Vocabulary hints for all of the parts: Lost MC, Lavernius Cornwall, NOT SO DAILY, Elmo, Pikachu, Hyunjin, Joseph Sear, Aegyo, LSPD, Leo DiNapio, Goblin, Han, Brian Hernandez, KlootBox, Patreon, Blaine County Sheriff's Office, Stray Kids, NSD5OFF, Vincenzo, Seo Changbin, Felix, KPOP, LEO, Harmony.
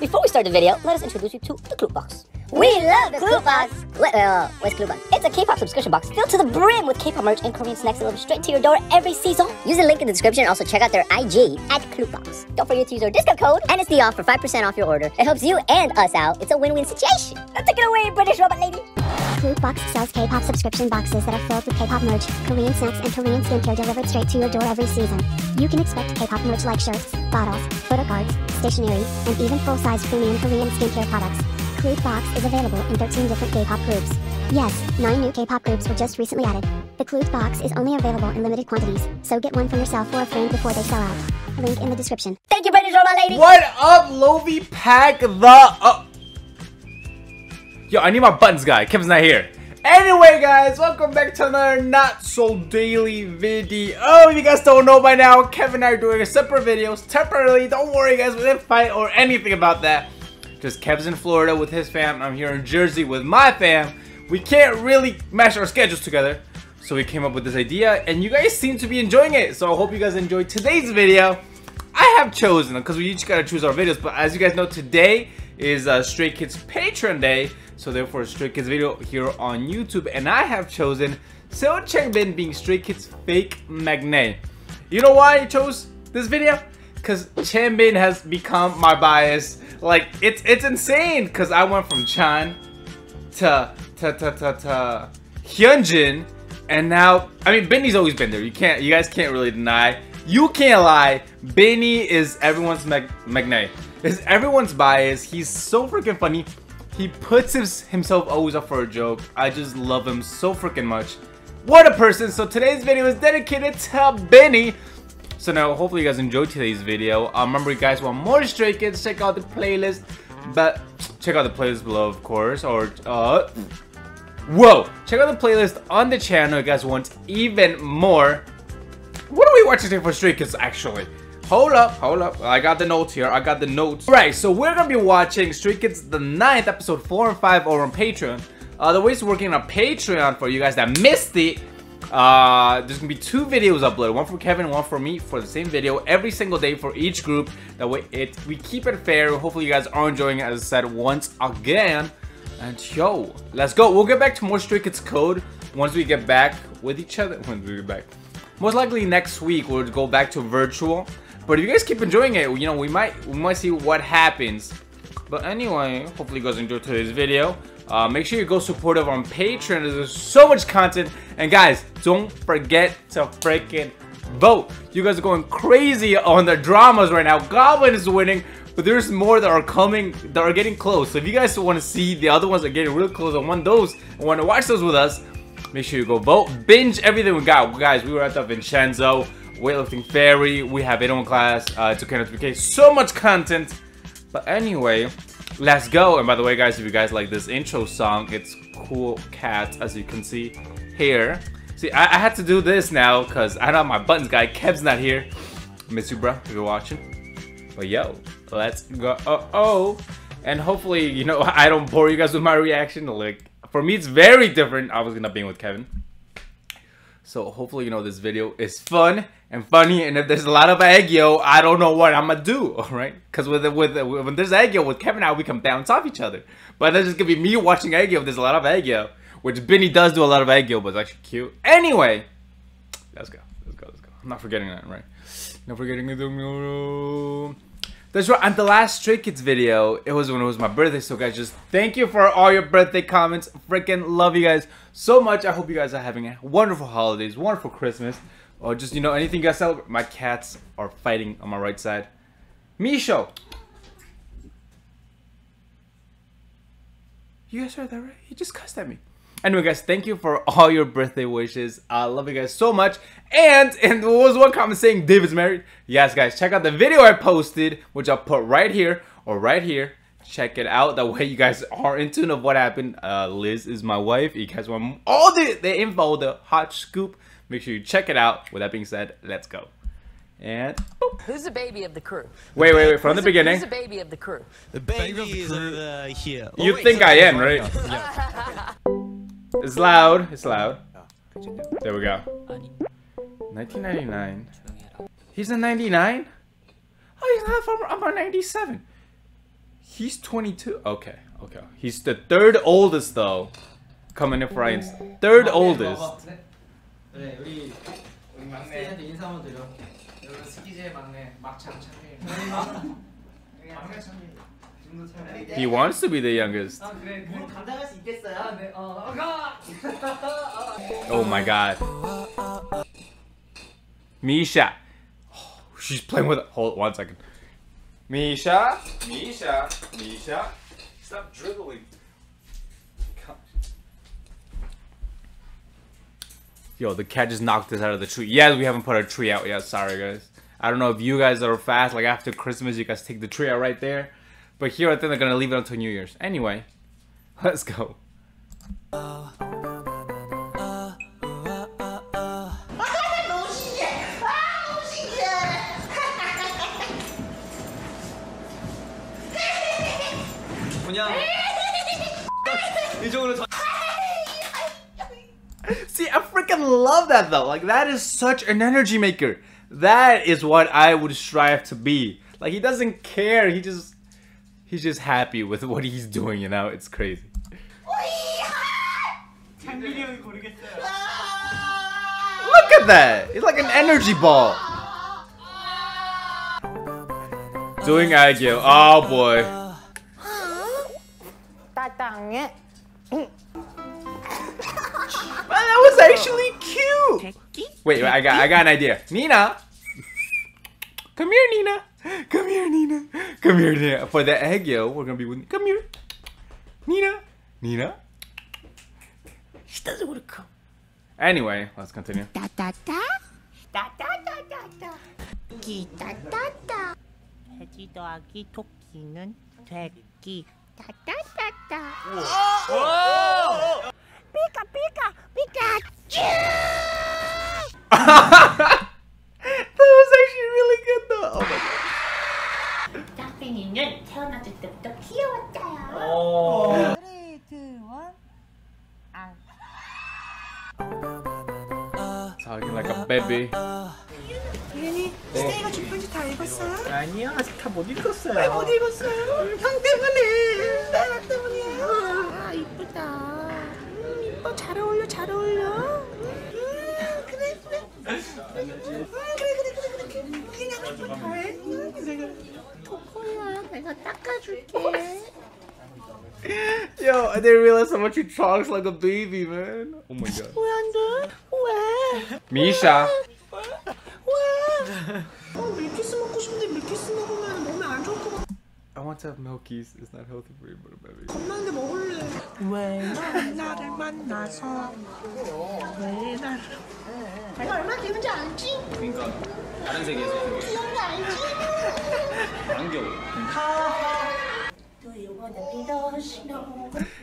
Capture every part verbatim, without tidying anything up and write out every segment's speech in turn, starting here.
Before we start the video, let us introduce you to the KlootBox. We love the KlootBox! Wait, wait, wait, what's KlootBox? It's a K-pop subscription box filled to the brim with K-pop merch and Korean snacks delivered straight to your door every season. Use the link in the description and also check out their I G at KlootBox. Don't forget to use our discount code N S D off for five percent off your order. It helps you and us out. It's a win-win situation. Now take it away, British robot lady! KlootBox sells K-pop subscription boxes that are filled with K-pop merch, Korean snacks, and Korean skincare delivered straight to your door every season. You can expect K-pop merch like shirts, bottles, photo cards, stationery, and even full-size premium Korean skincare products. KlootBox is available in thirteen different K-pop groups. Yes, nine new K-pop groups were just recently added. The KlootBox is only available in limited quantities, so get one for yourself or a friend before they sell out. Link in the description. Thank you, British Robot Lady! What up, Lovey? Pack the up! Yo, I need my buttons guy. Kevin's not here. Anyway, guys, welcome back to another Not So Daily video. Oh, if you guys don't know by now, Kevin and I are doing separate videos temporarily. Don't worry, guys, we didn't fight or anything about that. Just Kev's in Florida with his fam. I'm here in Jersey with my fam. We can't really mash our schedules together, so we came up with this idea, and you guys seem to be enjoying it. So I hope you guys enjoyed today's video. I have chosen because we each gotta choose our videos, but as you guys know, today is uh, Stray Kids Patreon Day, so therefore Stray Kids video here on YouTube, and I have chosen Seo Changbin being Stray Kids fake Magnay. You know why I chose this video? Because Changbin has become my bias. Like it's it's insane. Because I went from Chan to to to to, to Hyunjin, and now I mean Binny's always been there. You can't you guys can't really deny. You can't lie. Binny is everyone's mag magnate. Is everyone's bias. He's so freaking funny. He puts his, himself always up for a joke. I just love him so freaking much. What a person. So today's video is dedicated to Binny. So now hopefully you guys enjoyed today's video. Uh, remember, you guys want more Stray Kids, check out the playlist. But check out the playlist below, of course. Or uh, whoa, check out the playlist on the channel. You guys want even more. What are we watching today for Stray Kids actually? Hold up, hold up. I got the notes here. I got the notes. Right, so we're gonna be watching Stray Kids the ninth episode four and five over on Patreon. Uh, the way it's working on Patreon for you guys that missed it, uh, there's gonna be two videos uploaded. One for Kevin, one for me for the same video every single day for each group. That way it we keep it fair. Hopefully you guys are enjoying it, as I said, once again. And yo, let's go. We'll get back to more Stray Kids code once we get back with each other. When we get back. Most likely next week we'll go back to virtual. But if you guys keep enjoying it, you know, we might we might see what happens. But anyway, hopefully you guys enjoyed today's video. Uh, make sure you go support us on Patreon. There's so much content. And guys, don't forget to freaking vote. You guys are going crazy on the dramas right now. Goblin is winning, but there's more that are coming, that are getting close. So if you guys want to see the other ones that are getting real close and want those and want to watch those with us, make sure you go vote. Binge everything we got. Guys, we were at the Vincenzo. Weightlifting Fairy, we have it on class, uh, it's okay not to be okay, so much content. But anyway, let's go. And by the way, guys, if you guys like this intro song, it's Cool Cat, as you can see here. See, I, I had to do this now because I don't have my buttons guy. Kev's not here. Miss you, bro, if you're watching. But yo, let's go. Oh, oh, and hopefully, you know, I don't bore you guys with my reaction. Like, for me, it's very different. I was gonna be with Kevin. So hopefully, you know, this video is fun and funny, and if there's a lot of egg yo, I don't know what I'm gonna do, all right? Because with, with with when there's egg yo with Kevin and I, we can bounce off each other. But that's just gonna be me watching egg yo if there's a lot of egg yo, which Binny does do a lot of egg yo, but it's actually cute. Anyway, let's go, let's go, let's go. I'm not forgetting that, right? Not forgetting the. That's right. On the last Stray Kids video, it was when it was my birthday. So guys, just thank you for all your birthday comments. Freaking love you guys so much. I hope you guys are having a wonderful holidays, wonderful Christmas, or just, you know, anything you guys celebrate. My cats are fighting on my right side. Misho, you guys heard that right? He just cussed at me. Anyway, guys, thank you for all your birthday wishes. I love you guys so much. And, and there was one comment saying David's married. Yes, guys, check out the video I posted, which I'll put right here or right here. Check it out. That way you guys are in tune of what happened. Uh, Liz is my wife. You guys want all the, the info, the hot scoop. Make sure you check it out. With that being said, let's go. And boop. Who's the baby of the crew? Wait, wait, wait! From who's the beginning. Who's the baby of the crew? The baby, the baby of the crew. Is uh, here. You oh, wait, think so I am, right? No. It's loud. It's loud. There we go. nineteen ninety-nine. He's a ninety-nine? Oh, he's not a farmer. I'm a ninety-seven. He's twenty-two. Okay, okay. He's the third oldest though. Coming in for Ryan's third oldest. He wants to be the youngest. Oh my god. Misha. Oh, she's playing with it. Hold one second. Misha. Misha. Misha. Stop dribbling. Yo, the cat just knocked us out of the tree. Yes, we haven't put our tree out yet. Sorry, guys. I don't know if you guys are fast. Like, after Christmas, you guys take the tree out right there. But here, I think they're going to leave it until New Year's. Anyway, let's go. Uh. See, I freaking love that though. Like, that is such an energy maker. That is what I would strive to be. Like, he doesn't care. He just, he's just happy with what he's doing. You know, it's crazy. Look at that. It's like an energy ball. Doing agyo. Oh boy. That was actually cute. Wait, wait, I got, I got an idea. Nina, come here, Nina. Come here, Nina. Come here, Nina. For the egg, yo, we're gonna be with. Come here, Nina. Nina. She doesn't want to come. Anyway, let's continue. Da da da da da da da da da da. 돼지 더하기 토끼는 돼지. Pika pika Pikachu. That was actually really good though. Oh my god. 짝뱅이는 태어났을 때부터 귀여웠어요. three, two, one. Talking like a baby. 유니, 스테이가 줄편지 다 읽었어요? 아니요, 아직 다 못 읽었어요. 왜 못 읽었어요? 형 때문에! 나 때문이야! 아, 이쁘다. 음, 이뻐. 잘 어울려, 잘 어울려. 음, 그래, 그래. 음, 그래, 그래, 그래, 그래. 그냥 한 번 더 해. 음, 그래, 그래. 도코야, 내가 닦아줄게. Yo, I didn't realize how much you talks like a baby, man. Oh my god. 왜 안 돼? 왜? 미샤. I want to have milkies. It's not healthy for you, but a baby.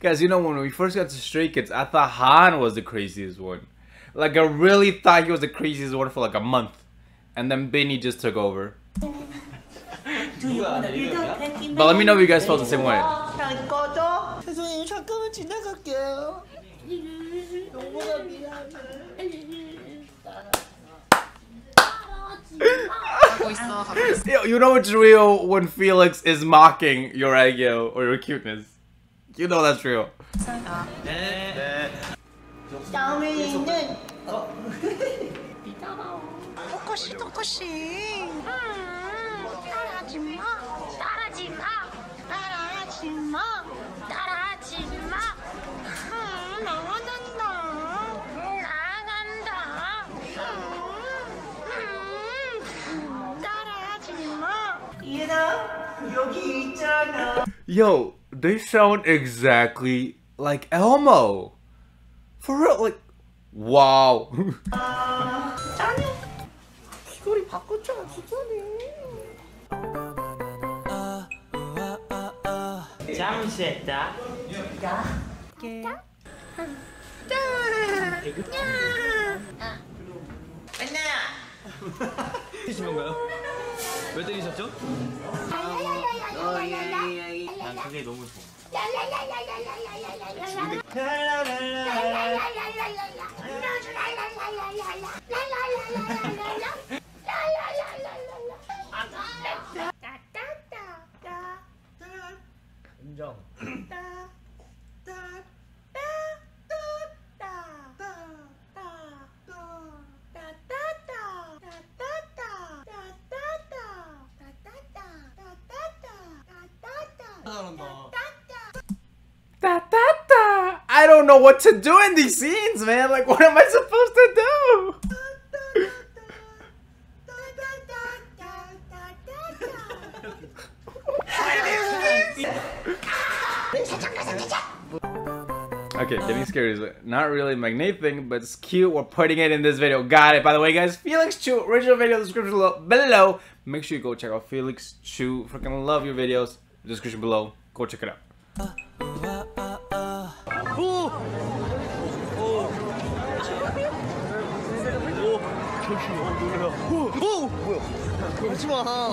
Guys, you know, when we first got to Stray Kids, I thought Han was the craziest one. Like, I really thought he was the craziest one for like a month. And then Benny just took over. Do you want to be the but let me know if you guys felt the same way. You know it's real when Felix is mocking your agyo or your cuteness. You know that's real. 똑꼬시 똑꼬시 따라하지마 따라하지마 따라하지마 따라하지마 나간다 나간다 따라하지마 얘들아 여기 있잖아. Yo, they sound exactly like Elmo. For real, like, wow. 잠시했다. 왜 때리셨죠? 난 그게 너무 좋아. 인정. I don't know what to do in these scenes, man. Like, what am I supposed to do? Okay, getting scared is not really my main thing, but it's cute. We're putting it in this video. Got it. By the way, guys, Felix Chu, original video description below. Make sure you go check out Felix Chu. Freaking love your videos. Description below. Go check it out. Uh, uh, uh, uh. Oh! Oh! Oh! Oh!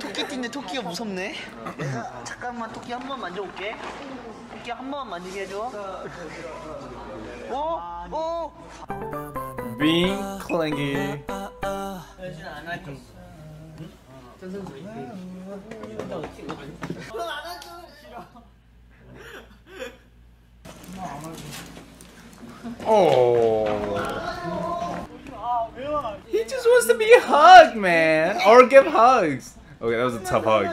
토끼띠인데 토끼가 무섭네. 잠깐만 토끼 한 번 만져볼게. 토끼 한 번 만지게 해줘. 오, 오. Being clingy. 현진 안 할게. 전생 소리. 넌 안 할게 싫어. 엄마 안 할게. 오. He just wants to be hugged, man, or give hugs. Okay, that was a tough hug.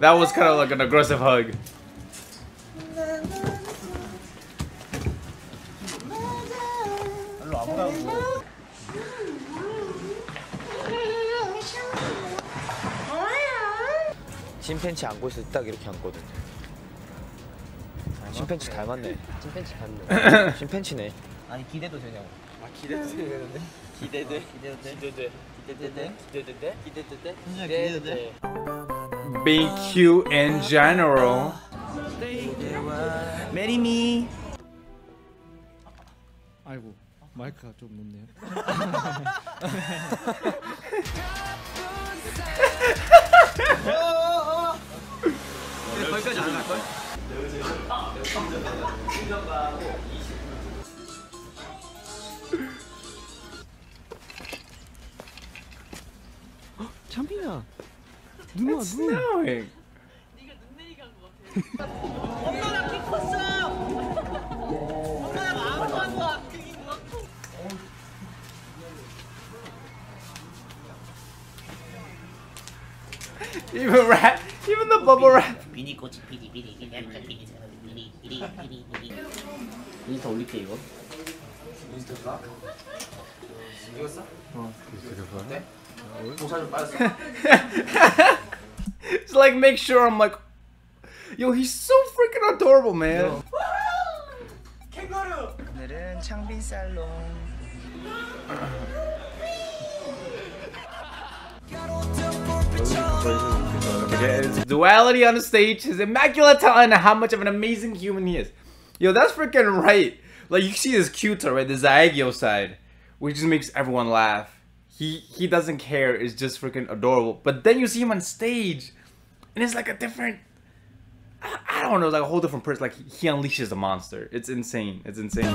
That was kind of like an aggressive hug. 침팬치 안고 있을 때 딱 이렇게 안거든. 침팬치 닮았네. 침팬치 닮네. 침팬치네. 아니 기대도 되냐고. 아 기대도 되는데. 기대돼. 기대돼. 기대돼. Being cute in general. Marry me. 아이고 마이크가 좀 높네요. 거기까지 안 갈 걸? 참빈아, 누나, 누나. 네가 눈 내리게 한 것 같아. 엄마 나 키 컸어. 엄마 나 마음 안 좋아. 그게 뭐야? Even wrap, even the bubble wrap. 비니 꼬치 비니 비니 비니 비니 비니 비니 비니 비니. 인스타 올릴게 이거. 인스타? 이거 써? 어, 그거 써. 네? Just like make sure I'm like, yo, he's so freaking adorable, man. Kangaroo. 오늘은 창빈 살롱. Duality on the stage, his immaculate talent, and how much of an amazing human he is. Yo, that's freaking right. Like you see this cuter, right? The Zaegyo side, which just makes everyone laugh. He he doesn't care, it's just freaking adorable. But then you see him on stage, and it's like a different, I, I don't know, like a whole different person. Like, he, he unleashes a monster. It's insane. It's insane. All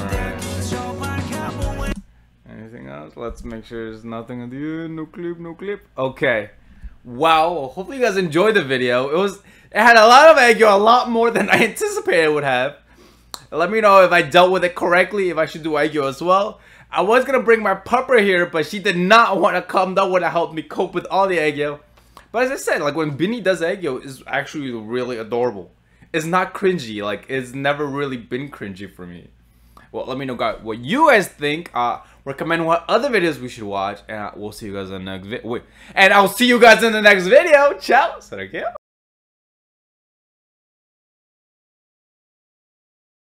right. Anything else? Let's make sure there's nothing at the end. No clip, no clip. Okay. Wow. Hopefully you guys enjoyed the video. It was, it had a lot of aggro, a lot more than I anticipated it would have. Let me know if I dealt with it correctly, if I should do Aegyo as well. I was gonna bring my pupper here, but she did not want to come. That would have helped me cope with all the Aegyo. But as I said, like when Binny does Aegyo, it's actually really adorable. It's not cringy. Like it's never really been cringy for me. Well, let me know guys what you guys think. Uh, recommend what other videos we should watch, and I, we'll see you guys in the next video. Wait, and I'll see you guys in the next video. Ciao.